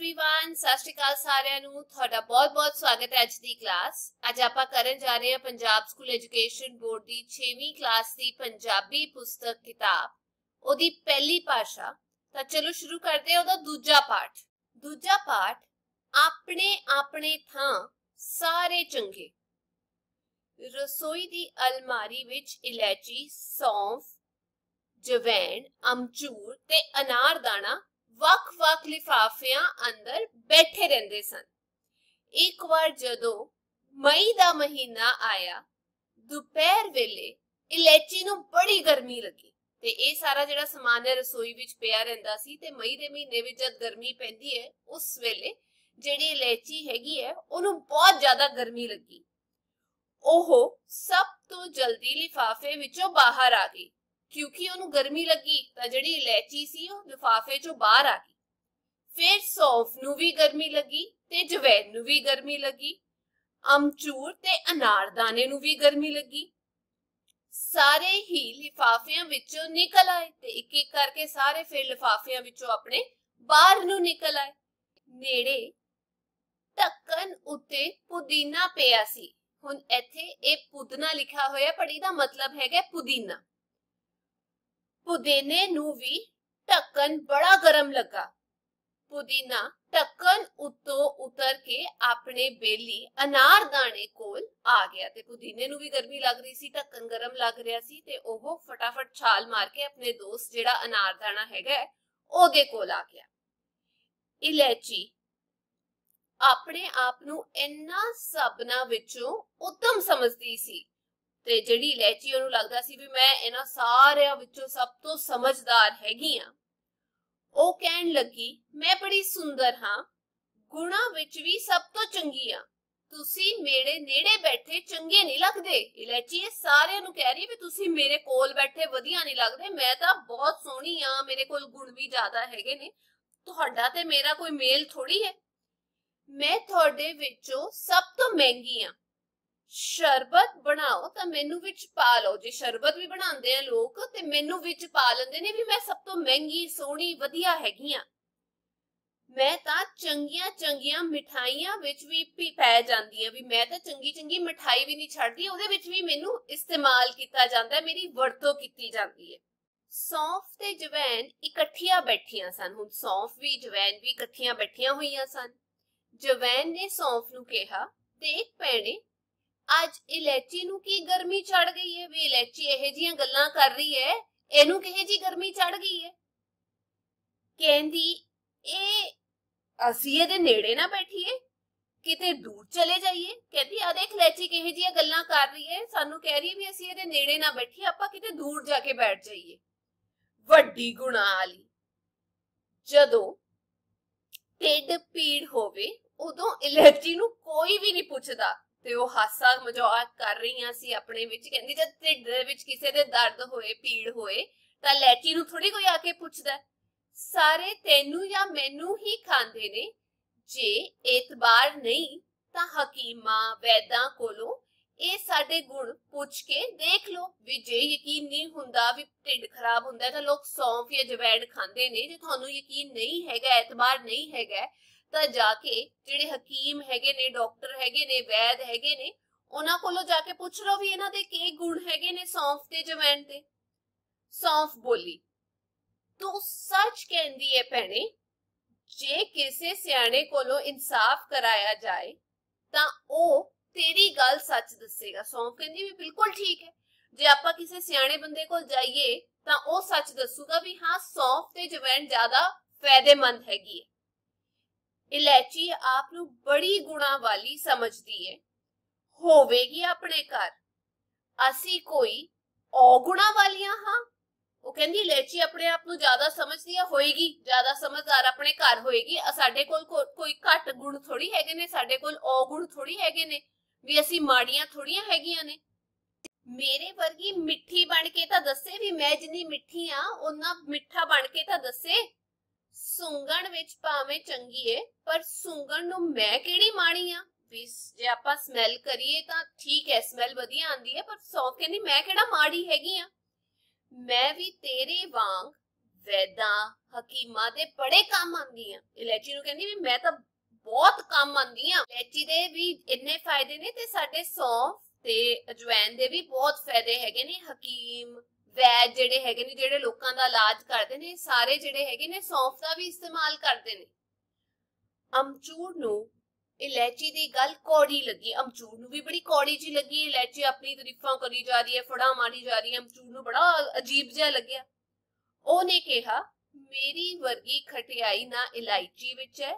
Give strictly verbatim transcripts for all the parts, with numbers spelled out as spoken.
Everyone, सत श्री अकाल सारिਆਂ ਨੂੰ। ਤੁਹਾਡਾ ਬਹੁਤ-ਬਹੁਤ ਸਵਾਗਤ ਹੈ ਅੱਜ ਦੀ ਕਲਾਸ। ਅੱਜ ਆਪਾਂ ਕਰਨ ਜਾ ਰਹੇ ਹਾਂ ਪੰਜਾਬ ਸਕੂਲ ਐਜੂਕੇਸ਼ਨ ਬੋਰਡ ਦੀ ਛੇਵੀਂ ਕਲਾਸ ਦੀ ਪੰਜਾਬੀ ਪੁਸਤਕ ਕਿਤਾਬ ਉਹਦੀ ਪਹਿਲੀ ਭਾਸ਼ਾ। ਤਾਂ ਚਲੋ ਸ਼ੁਰੂ ਕਰਦੇ ਹਾਂ ਉਹਦਾ ਦੂਜਾ ਪਾਠ। ਦੂਜਾ ਪਾਠ ਆਪਣੇ ਆਪਣੇ ਥਾਂ ਸਾਰੇ ਚੰਗੇ। रसोई दी अलमारी विच इलायची, सौंफ, जवैन, अमचूर ते अनारदाना वख-वख लिफाफियां अंदर बैठे रहंदे सन। एक बार जदों मई दा महीना आया, दोपहर वेले इलायची नूं बड़ी गर्मी लगी ते इह सारा जिहड़ा समान है रसोई विच पिया रहिंदा सी ते मई दे महीने विच जद गर्मी पैंदी है उस वेले जिहड़ी इलायची हैगी है ओहनूं बहुत ज्यादा गर्मी लगी। ओहो सब तो जल्दी लिफाफे विचों बाहर आ गई क्योंकि उन्हें गर्मी लगी तो जड़ी इलायची सी ओ लिफाफे चो बाहर आ गई। फिर सौंफ नू भी गर्मी लगी ते जवैन नू भी गर्मी लगी, अमचूर ते अनारदाने नू भी गर्मी लगी। सारे ही लिफाफियां विचों निकल आए ते एक एक करके सारे फिर लिफाफियां विचों अपने बाहर नू निकल आए। नेड़े ढक्कन उत्ते पुदीना पिया सी। हुण इत्थे ए पुदीना लिखा होया पर इहदा मतलब हैगा पुदीना। पुदीने नू वी ढक्कन बड़ा गर्म लगा। पुदीना ढक्कन उत्तों उतर के अपने बेली अनारदाने कोल आ गया ते पुदीने नू वी गर्मी लग रही सी, ढक्कन गर्म लग रहा सी ते ओह फटाफट छाल मार के अपने दोस्त जिहड़ा अनारदाना हैगा ओहदे कोल आ गया। इलायची अपने आप नू इन्ना सबना विचों उत्तम समझदी सी ते जिहड़ी इलायची ओनू लगदा सी वी मैं इन्हां सारिआं विचों सब तो समझदार हैगी हां। ओ कहण लगी मैं बड़ी सुंदर हां, गुणा विच वी सब तो चंगी हां, तुसी मेरे नेड़े बैठे चंगे नहीं लगदे। इलायची ए सारिआं नू कह रही वी तुसी मेरे कोल बैठे वधिया नहीं लगदे, मैं तां बहुत सोहणी हां, मेरे कोल गुण वी ज्यादा हैगे ने, तुहाडा ते मेरा कोई मेल थोड़ी है, मैं थोड़े विचों सब तो महंगी हां। शरबत बनाओ तां मैनू विच पा लो, जे शरबत भी बनांदे आ लोक ते मैनू विच पा लैंदे ने वी मैं सब तो महंगी सोहणी वधिया हैगी हां। मैं तां चंगियां चंगियां मिठाइयां विच वी पै जांदी हां वी मैं तां चंगी चंगी मिठाई भी नहीं छड्डदी, ओहदे विच वी मैनू इस्तेमाल कीता जांदा है, मेरी वरतों कीती जांदी है। सौंफ ते जवैन इकट्ठियां बैठियां सन। हुण सौंफ भी जवैन भी इकट्ठियां बैठियां होईयां सन। जवैन ने सौंफ नू कहा देख भैणे अज इलायची नू की गर्मी चढ़ गई है, वे इलायची इहो जिहियां गल्लां कर रही है, इहनू किहो जी गर्मी चढ़ गई है। कहंदी इह असीं इहदे नेड़े ना बैठीए, किते दूर चले जाइए। कहंदी आ देख इलायची किहो जिहियां गल्लां कर रही है, सानू कह रही है वी असीं इहदे नेड़े ना बैठीए, आपां किते दूर जाके बैठ जाइए। वड्डी गुणा वाली जदों ढिड पीड़ होवे उदों इलायची नू कोई भी नहीं पुछदा ते ओह हासा मजाक कर रहीआं सी अपने विच। कहंदी जद ढिड दे विच किसे दे दर्द होए पीड़ होए तां इलायची नू थोड़ी कोई आके पुछदा, सारे तैनू या मैनू ही खांदे ने, जे एतबार नहीं तां हकीमां वैदां कोलों इह साडे गुण पुछ के देख लो, वी जे यकीन नहीं हुंदा वी ढिड खराब हुंदा तां लोक सौंफ या जवैन खांदे ने, जे तुहानू यकीन नहीं हैगा एतबार नहीं हैगा तां जाके जिहड़े हकीम हैगे ने डॉक्टर हैगे ने वैद हैगे ने उहनां कोलों जाके पुछ लो वी इहनां दे की गुण हैगे ने सौंफ ते जवैन दे। सौंफ बोली तूं सच कहंदी ऐ भैणे, जे किसे सियाणे कोलों इंसाफ कराया जाए तां ओह तेरी गल सच दसेगा। सौंफ कहंदी भी बिल्कुल ठीक है, जे आपां किसी सियाणे बंदे कोल जाइए तां ओह सच दसूगा भी हां सौंफ ते जवैन ज्यादा फायदेमंद हैगी है। इलायची आप नू बड़ी गुणा वाली समझदी है, होवेगी अपने घर, असी कोई औगुणा वालियां हां। ओह कहंदी इलायची अपने आप नू ज्यादा समझदी है, होएगी ज्यादा समझदार अपने घर होएगी, साडे कोल कोई घट गुण थोड़ी हैगे ने, साडे कोल औगुण थोड़ी हैगे ने, ਵੀ ਅਸੀਂ ਮਾੜੀਆਂ ਥੋੜੀਆਂ ਹੈਗੀਆਂ ਨੇ। ਮੇਰੇ ਵਰਗੀ ਮਿੱਠੀ ਬਣ ਕੇ ਤਾਂ ਦੱਸੇ ਵੀ ਮੈਂ ਜਿੰਨੀ ਮਿੱਠੀ ਆ ਉਹਨਾਂ ਮਿੱਠਾ ਬਣ ਕੇ ਤਾਂ ਦੱਸੇ। ਸੁੰਗਣ ਵਿੱਚ ਭਾਵੇਂ ਚੰਗੀ ਏ ਪਰ ਸੁੰਗਣ ਨੂੰ ਮੈਂ ਕਿਹੜੀ ਮਾਣੀ ਆ, ਵੀ ਜੇ ਆਪਾਂ ਸਮੈਲ ਕਰੀਏ ਤਾਂ ਠੀਕ ਹੈ ਸਮੈਲ ਵਧੀਆ ਆਂਦੀ ਹੈ, ਪਰ ਸੌਂਫ ਕਹਿੰਦੀ ਮੈਂ ਕਿਹੜਾ ਮਾੜੀ ਹੈਗੀ ਆ, ਮੈਂ ਵੀ ਤੇਰੇ ਵਾਂਗ वैदा हकीमा दे बड़े काम आंदी है इलायची नु कहंदी मैं तां बहुत काम आंदी है। इलायची दे भी इतने फायदे ने ते साडे सौंफ ते अजवैन दे भी बहुत फायदे हैगे ने। हकीम वैद जेडे हैगे ने जेडे लोकां दा इलाज करदे ने सारे जेडे हैगे ने सौंफ दा भी इस्तेमाल करदे ने। अमचूर नु इलायची दी गल कौड़ी लगी, अमचूर नु भी बड़ी कौड़ी जी लगी। इलायची अपनी तरीफां करी जा रही है, फड़ा मारी जा रही है, अमचूर नु बड़ा अजीब जिहा लग्या। ओने कहा मेरी वर्गी खटियाई ना इलायची विच है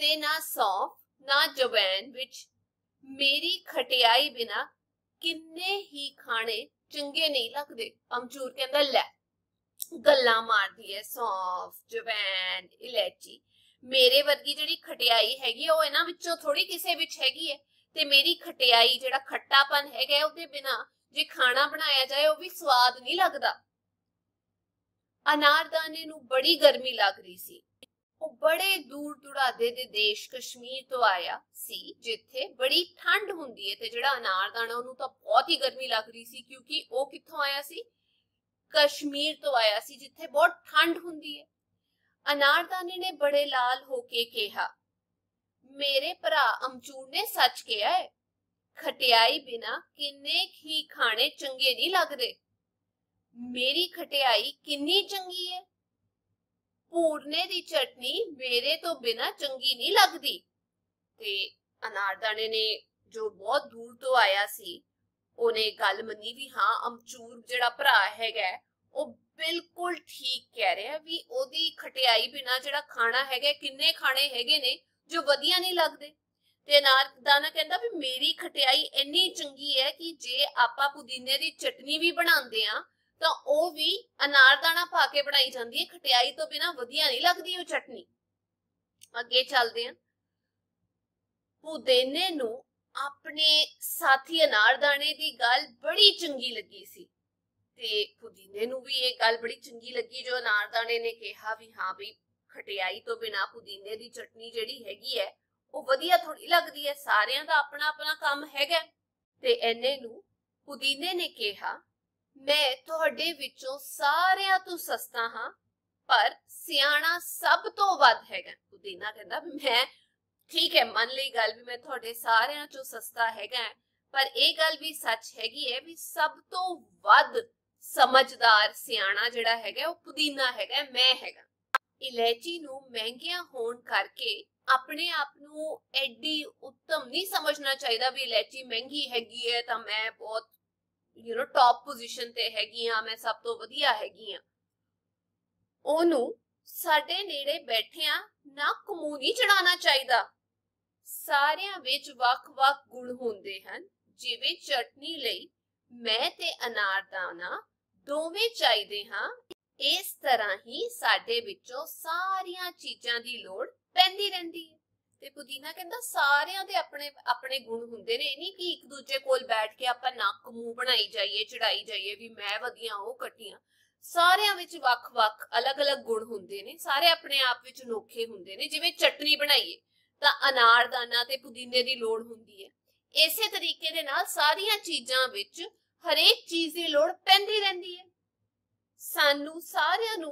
ते ना सौंफ ना जवैन विच, मेरी खटियाई बिना किन्ने ही खाने चंगे नहीं लगते। अमचूर कहंदा लै गल्ला मारदी है सौंफ जवैन इलायची, मेरे वर्गी जिहड़ी खटियाई हैगी ओह इन्हां विचों थोड़ी किसे विच हैगी है ते मेरी खटियाई जिहड़ा खट्टापन हैगा ओहदे बिना जे खाना बनाया जाए ओह भी स्वाद नहीं लगदा। अनारदाने नू बड़ी गर्मी लग रही सी, बड़े दूर दुरादे दे देश कश्मीर तो आया सी जिथे बड़ी ठंड हुंदी है ते जिहड़ा अनारदाना उहनूं तां बहुत ही गर्मी लग रही सी क्योंकि ओह कित्थों आया सी, कश्मीर तो आया सी जिथे बहुत ठंड हुंदी है। अनारदाने ने बड़े लाल होके कहा मेरे भरा अमचूर ने सच कहा है, खटियाई बिना किन्ने ही खाने चंगे नहीं लगदे, मेरी खटियाई किन्नी चंगी है, पूरने दी चटनी मेरे तो बिना चंगी नहीं लगदी। ते अनारदाने ने जो बहुत दूर तो आया सी ओने गल मनी भी हां अमचूर जिहड़ा भरा हैगा ओ बिल्कुल ठीक कह रहा भी ओदी खटियाई बिना जिहड़ा खाना हैगा किन्ने खाने हैगे ने जो वधिया नहीं लगदे। ते अनारदाना कहंदा भी मेरी खटियाई इन्नी चंगी है कि जे आपां पुदीने दी चटनी भी बनांदे आ तो ओ भी अनारदाना पा के बनाई जाती है, खटियाई तो बिना वधिया नहीं लगती वो चटनी। अगे चलदे हां, पुदीने नू अपने साथी अनारदाने दी गल बड़ी चंगी लगी सी ते पुदीने नू भी ये गल बड़ी चंगी लगी जो अनारदाने ने कहा भी हां भी खटियाई तो बिना पुदीने दी चटनी जिहड़ी हैगी है वो वधिया थोड़ी लगदी है, सारियां दा अपना अपना काम हैगा। ते इहने नू पुदीने ने कहा मैं तुहाडे विचों सारियां तो सस्ता हां पर सियाणा सब तो वध हैगा। पुदीना कहंदा मैं ठीक है मन लई गल भी मैं तुहाडे सारियां चों सस्ता हैगा पर इह गल भी सच हैगी है भी सब तो वध समझदार सियाणा जिहड़ा हैगा ओह पुदीना हैगा, मैं हैगा। इलायची नूं महंगियां होण करके अपने आप नूं एडी उत्तम नहीं समझना चाहिदा भी इलायची महंगी हैगी है तां मैं बहुत यू नो टॉप पोजीशन ते हैगी हां, मैं सब तो वधिया हैगी हां। ओनू साडे नेड़े बैठियां ना कमू नहीं चढ़ाना चाहिदा, सारियां विच वख-वख गुण हुंदे हन जिवें चटनी लई मैं ते अनारदाना दोवें चाहिदे हां, इस तरह ही साडे विचों सारियां चीजां दी लोड़ पैंदी रहिंदी है। ते पुदीना कहंदा सारियां दे अपने अपने गुण हुंदे ने, नहीं कि एक दूजे कोल बैठ के आपां नक्क मूंह बनाई जाइए चढ़ाई जाइए भी मैं वधिया ओह कटियां, सारियां विच वख-वख अलग-अलग गुण हुंदे ने, सारे अपने आप विच अनोखे हुंदे ने। जिवें चटनी बनाईए तां अनारदाना ते पुदीने दी लोड़ हुंदी है, इसे तरीके दे नाल सारियां चीजां विच हरेक चीज दी लोड़ पैंदी रहिंदी है। सानू सारियां नू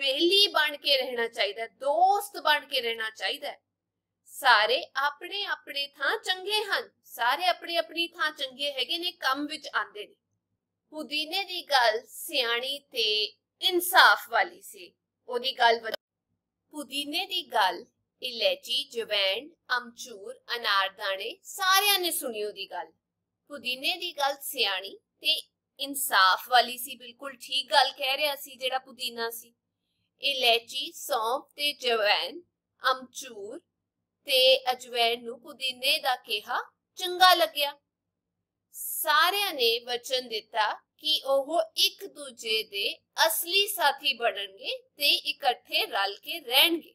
बेली बन के रहना चाहिदा, दोस्त बन के रहना चाहिदा। सारे अपने अपने थां चंगे हन, सारे अपनी अपनी थां चंगे हैगे ने, कम विच आंदे ने। पुदीने दी गल सियाणी ते इंसाफ वाली सी, ओदी गल पुदीने दी गल इलायची जवैन अमचूर अनारदाने सारियां ने सुनी ओदी गल। पुदीने दी गल सियाणी ते इंसाफ वाली सी, बिल्कुल ठीक गल कह रहा सी जेड़ा पुदीना सी। इलायची सौंफ ते जवैन अमचूर ते अजवैन नू पुदीने दा कहा चंगा लग्या। सारियां ने वचन दिता कि ओह एक दूजे दे असली साथी बनणगे ते इकट्ठे रल के रहणगे,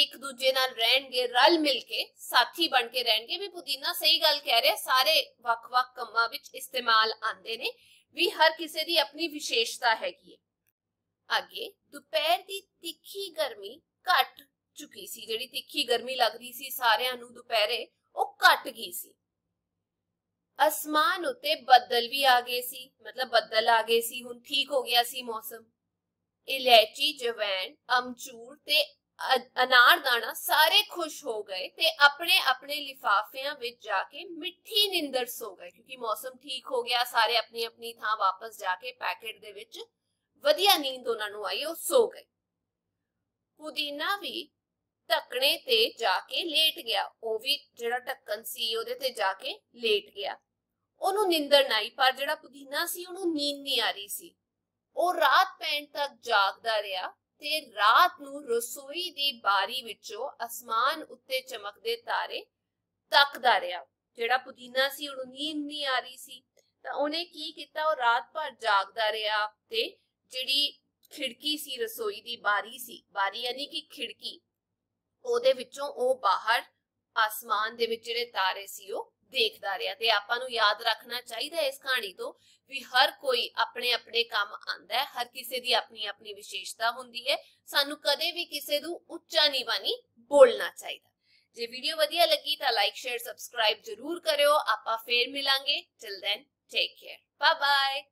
एक दूजे नाल रहणगे, रल मिल के साथी बन के रहणगे। भी पुदीना सही गल कह रहा, सारे वख-वख कम्मां विच इस्तेमाल आंदे ने, भी हर किसे दी अपनी विशेषता हैगी है। अगे दोपहर दी तिखी गर्मी घट चुकी सी, जिहड़ी तिखी गर्मी लग रही सी सारियां नूं दुपहरे ओह घट गई सी। आसमान उत्ते बदल भी आ गए सी, मतलब बदल आ गए सी, हुण ठीक हो गया सी मौसम। इलायची, जवैन, अमचूर ते अनारदाना सारे खुश हो गए ते अपने अपने लिफाफियां विच जाके मिठी निंदर सो गए, क्योंकि मौसम ठीक हो गया। सारे अपनी अपनी थां वापस जाके पैकेट दे विच वधिया नींद उन्हां नूं आई, ओ सो गए। पुदीना भी ढक्कने ते जाके लेट गया, ओ भी जिहड़ा ढक्कन सी ओहदे ते जाके लेट गया। ओनू निंदर ना आई, पर जिहड़ा पुदीना सी ओनू नींद नहीं आ रही सी। ओ रात पैण तक जागदा रहा ते रात नू रसोई दी बारी विचों आसमान उत्ते चमकदे तारे तकदा रहा। जिहड़ा पुदीना सी उहनू नींद नहीं आ रही सी, तां उहने की कीता, ओह रात भर जागदा रहा ते जिहड़ी खिड़की सी रसोई दी बारी सी, बारी यानी कि खिड़की, ओहदे विचों ओह बाहर आसमान दे विच जिहड़े तारे सी ओह देखदा रहा। ते आपां नू याद रखना चाहिदा इस कहानी तो भी हर कोई अपने अपने काम आंदा है, हर किसी दी अपनी अपनी विशेषता हुंदी है, सानू कदे भी किसी नू उच्चा नहीं बानी बोलना चाहिदा। जे वीडियो वधिया लगी तां लाइक, शेयर, सबसक्राइब जरूर करियो। आपां फेर मिलांगे, till then take care, bye bye.